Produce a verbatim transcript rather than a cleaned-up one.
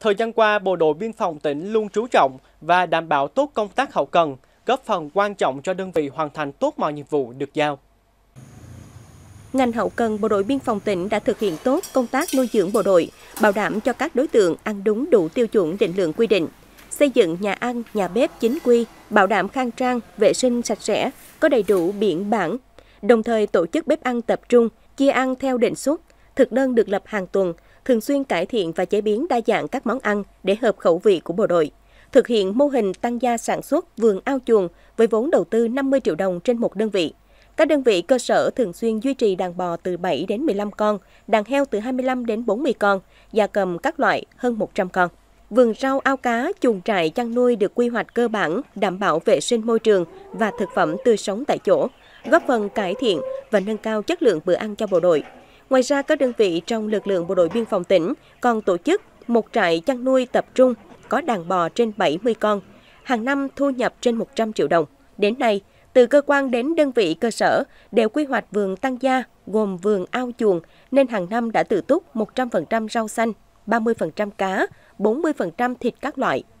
Thời gian qua, Bộ đội Biên phòng tỉnh luôn chú trọng và đảm bảo tốt công tác hậu cần, góp phần quan trọng cho đơn vị hoàn thành tốt mọi nhiệm vụ được giao. Ngành hậu cần Bộ đội Biên phòng tỉnh đã thực hiện tốt công tác nuôi dưỡng bộ đội, bảo đảm cho các đối tượng ăn đúng đủ tiêu chuẩn định lượng quy định, xây dựng nhà ăn, nhà bếp chính quy, bảo đảm khang trang, vệ sinh sạch sẽ, có đầy đủ biển bảng, đồng thời tổ chức bếp ăn tập trung, chia ăn theo định suất, thực đơn được lập hàng tuần, thường xuyên cải thiện và chế biến đa dạng các món ăn để hợp khẩu vị của bộ đội. Thực hiện mô hình tăng gia sản xuất vườn ao chuồng với vốn đầu tư năm mươi triệu đồng trên một đơn vị. Các đơn vị cơ sở thường xuyên duy trì đàn bò từ bảy đến mười lăm con, đàn heo từ hai mươi lăm đến bốn mươi con, gia cầm các loại hơn một trăm con. Vườn rau ao cá, chuồng trại chăn nuôi được quy hoạch cơ bản, đảm bảo vệ sinh môi trường và thực phẩm tươi sống tại chỗ, góp phần cải thiện và nâng cao chất lượng bữa ăn cho bộ đội. Ngoài ra, các đơn vị trong lực lượng bộ đội biên phòng tỉnh còn tổ chức một trại chăn nuôi tập trung có đàn bò trên bảy mươi con, hàng năm thu nhập trên một trăm triệu đồng. Đến nay, từ cơ quan đến đơn vị cơ sở đều quy hoạch vườn tăng gia gồm vườn ao chuồng nên hàng năm đã tự túc một trăm phần trăm rau xanh, ba mươi phần trăm cá, bốn mươi phần trăm thịt các loại.